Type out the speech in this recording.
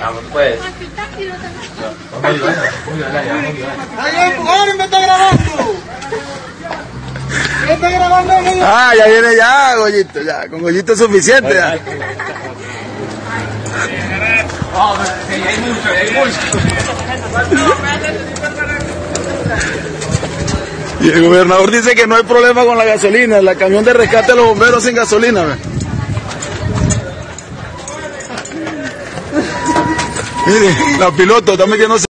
Vamos pues. Muy bueno, muy bueno. ¡Empujaron, me está grabando! ¡Me está grabando! Ah, ya viene ya, Goyito, ya. Con Goyito es suficiente ya. Oh, pero hay mucho, hay mucho. Y el gobernador dice que no hay problema con la gasolina, la camión de rescate a los bomberos sin gasolina, ¿ve? Mire, la piloto está metiéndose.